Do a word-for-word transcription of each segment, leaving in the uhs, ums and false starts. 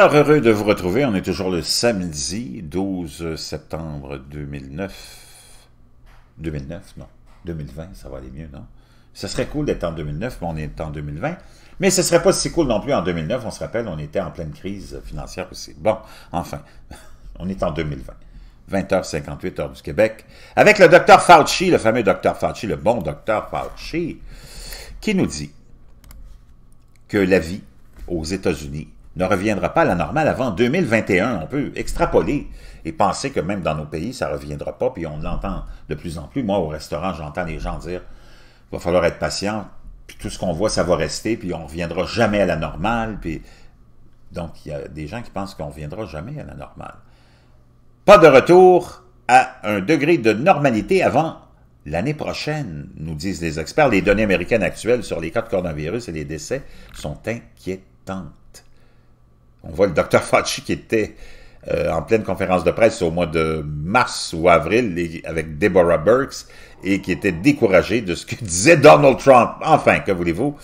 Alors, heureux de vous retrouver, on est toujours le samedi douze septembre deux mille neuf, deux mille neuf, non, deux mille vingt, ça va aller mieux, non? Ce serait cool d'être en deux mille neuf, mais on est en deux mille vingt, mais ce serait pas si cool non plus en deux mille neuf, on se rappelle, on était en pleine crise financière aussi. Bon, enfin, on est en deux mille vingt, vingt heures cinquante-huit, heure du Québec, avec le docteur Fauci, le fameux docteur Fauci, le bon docteur Fauci, qui nous dit que la vie aux États-Unis ne reviendra pas à la normale avant deux mille vingt et un. On peut extrapoler et penser que même dans nos pays, ça ne reviendra pas, puis on l'entend de plus en plus. Moi, au restaurant, j'entends les gens dire « il va falloir être patient, puis tout ce qu'on voit, ça va rester, puis on ne reviendra jamais à la normale. » Puis donc, il y a des gens qui pensent qu'on ne reviendra jamais à la normale. Pas de retour à un degré de normalité avant l'année prochaine, nous disent les experts. Les données américaines actuelles sur les cas de coronavirus et les décès sont inquiétantes. On voit le docteur Fauci qui était euh, en pleine conférence de presse au mois de mars ou avril et, avec Deborah Birx et qui était découragé de ce que disait Donald Trump. Enfin, que voulez-vous?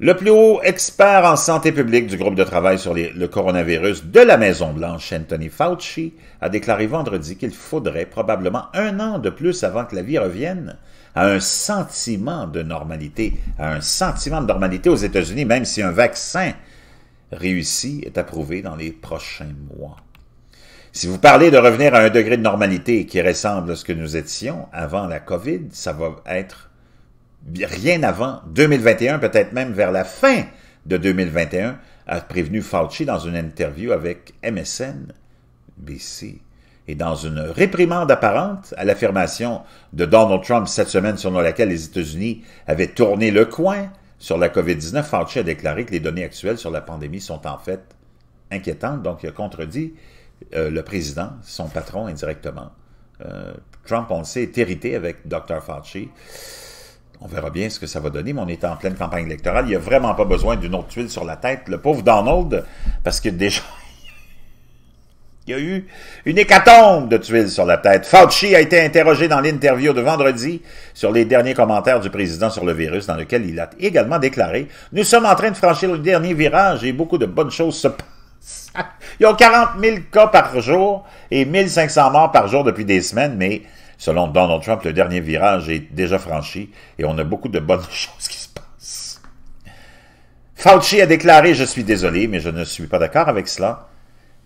Le plus haut expert en santé publique du groupe de travail sur les, le coronavirus de la Maison-Blanche, Anthony Fauci, a déclaré vendredi qu'il faudrait probablement un an de plus avant que la vie revienne à un sentiment de normalité, à un sentiment de normalité aux États-Unis, même si un vaccin réussi est approuvé dans les prochains mois. Si vous parlez de revenir à un degré de normalité qui ressemble à ce que nous étions avant la COVID, ça va être rien avant deux mille vingt et un, peut-être même vers la fin de deux mille vingt et un, a prévenu Fauci dans une interview avec M S N B C. Et dans une réprimande apparente à l'affirmation de Donald Trump cette semaine selon laquelle les États-Unis avaient tourné le coin sur la COVID dix-neuf, Fauci a déclaré que les données actuelles sur la pandémie sont en fait inquiétantes. Donc, il a contredit euh, le président, son patron indirectement. Euh, Trump, on le sait, est irrité avec docteur Fauci. On verra bien ce que ça va donner, mais on est en pleine campagne électorale. Il n'y a vraiment pas besoin d'une autre tuile sur la tête. Le pauvre Donald, parce que déjà, il y a eu une hécatombe de tuiles sur la tête. Fauci a été interrogé dans l'interview de vendredi sur les derniers commentaires du président sur le virus, dans lequel il a également déclaré « Nous sommes en train de franchir le dernier virage et beaucoup de bonnes choses se passent. » Ils ont quarante mille cas par jour et mille cinq cents morts par jour depuis des semaines, mais... Selon Donald Trump, le dernier virage est déjà franchi et on a beaucoup de bonnes choses qui se passent. Fauci a déclaré « Je suis désolé, mais je ne suis pas d'accord avec cela,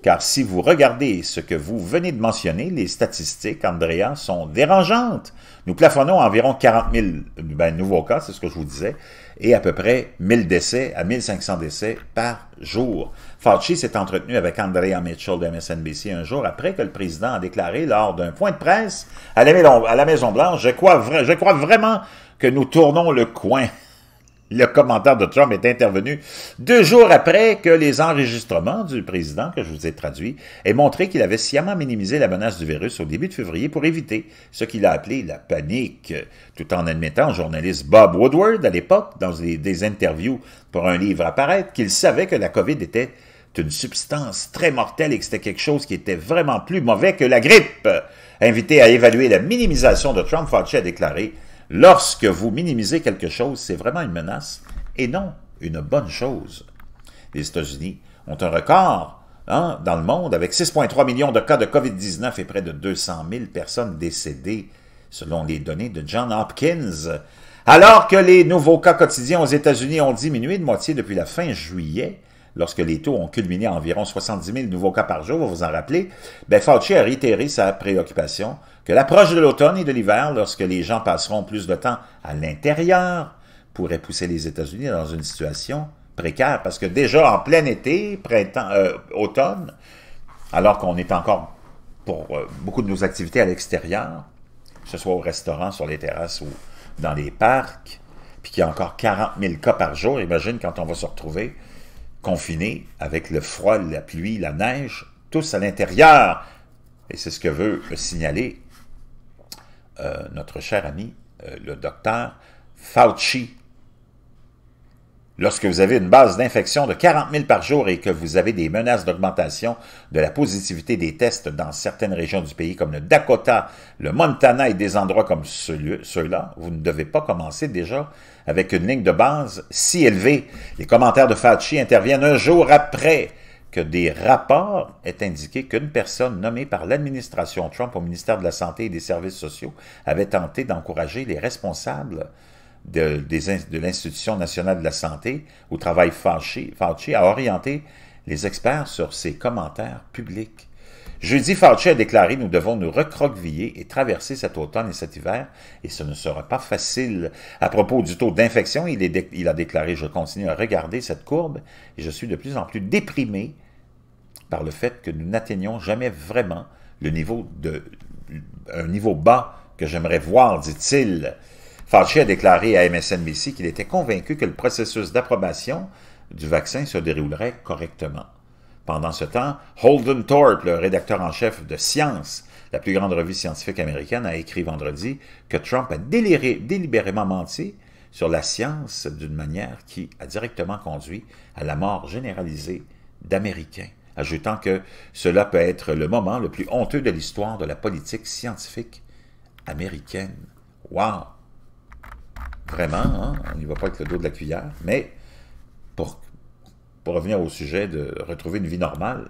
car si vous regardez ce que vous venez de mentionner, les statistiques, Andrea, sont dérangeantes. Nous plafonnons à environ quarante mille ben, nouveaux cas, c'est ce que je vous disais, et à peu près mille décès à mille cinq cents décès par jour. » Fauci s'est entretenu avec Andrea Mitchell de M S N B C un jour après que le président a déclaré lors d'un point de presse à la Maison-Blanche « Je crois vra- je crois vraiment que nous tournons le coin. » Le commentaire de Trump est intervenu deux jours après que les enregistrements du président, que je vous ai traduit, aient montré qu'il avait sciemment minimisé la menace du virus au début de février pour éviter ce qu'il a appelé la panique, tout en admettant au journaliste Bob Woodward, à l'époque, dans des, des interviews pour un livre à paraître, qu'il savait que la COVID était une substance très mortelle et que c'était quelque chose qui était vraiment plus mauvais que la grippe. Invité à évaluer la minimisation de Trump, Fauci a déclaré « Lorsque vous minimisez quelque chose, c'est vraiment une menace et non une bonne chose. » Les États-Unis ont un record hein, dans le monde avec six virgule trois millions de cas de COVID dix-neuf et près de deux cent mille personnes décédées, selon les données de John Hopkins. Alors que les nouveaux cas quotidiens aux États-Unis ont diminué de moitié depuis la fin juillet, lorsque les taux ont culminé à environ soixante-dix mille nouveaux cas par jour, vous vous en rappelez, ben Fauci a réitéré sa préoccupation que l'approche de l'automne et de l'hiver, lorsque les gens passeront plus de temps à l'intérieur, pourrait pousser les États-Unis dans une situation précaire, parce que déjà en plein été, printemps, euh, automne, alors qu'on est encore pour euh, beaucoup de nos activités à l'extérieur, que ce soit au restaurant, sur les terrasses ou dans les parcs, puis qu'il y a encore quarante mille cas par jour, imagine quand on va se retrouver confinés avec le froid, la pluie, la neige, tous à l'intérieur. Et c'est ce que veut signaler euh, notre cher ami, euh, le docteur Fauci. Lorsque vous avez une base d'infection de quarante mille par jour et que vous avez des menaces d'augmentation de la positivité des tests dans certaines régions du pays comme le Dakota, le Montana et des endroits comme ceux-là, vous ne devez pas commencer déjà avec une ligne de base si élevée. Les commentaires de Fauci interviennent un jour après que des rapports aient indiqué qu'une personne nommée par l'administration Trump au ministère de la Santé et des Services sociaux avait tenté d'encourager les responsables de, de l'Institution nationale de la santé, au travail Fauci, Fauci a orienté les experts sur ses commentaires publics. Jeudi, Fauci a déclaré « Nous devons nous recroqueviller et traverser cet automne et cet hiver, et ce ne sera pas facile. » À propos du taux d'infection, il, dé il a déclaré « Je continue à regarder cette courbe et je suis de plus en plus déprimé par le fait que nous n'atteignons jamais vraiment le niveau de, un niveau bas que j'aimerais voir, dit-il. » Fauci a déclaré à M S N B C qu'il était convaincu que le processus d'approbation du vaccin se déroulerait correctement. Pendant ce temps, Holden Thorpe, le rédacteur en chef de Science, la plus grande revue scientifique américaine, a écrit vendredi que Trump a déliré, délibérément menti sur la science d'une manière qui a directement conduit à la mort généralisée d'Américains, ajoutant que cela peut être le moment le plus honteux de l'histoire de la politique scientifique américaine. Wow! Vraiment, hein? On n'y va pas avec le dos de la cuillère, mais pour, pour revenir au sujet de retrouver une vie normale,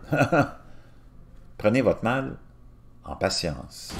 prenez votre mal en patience.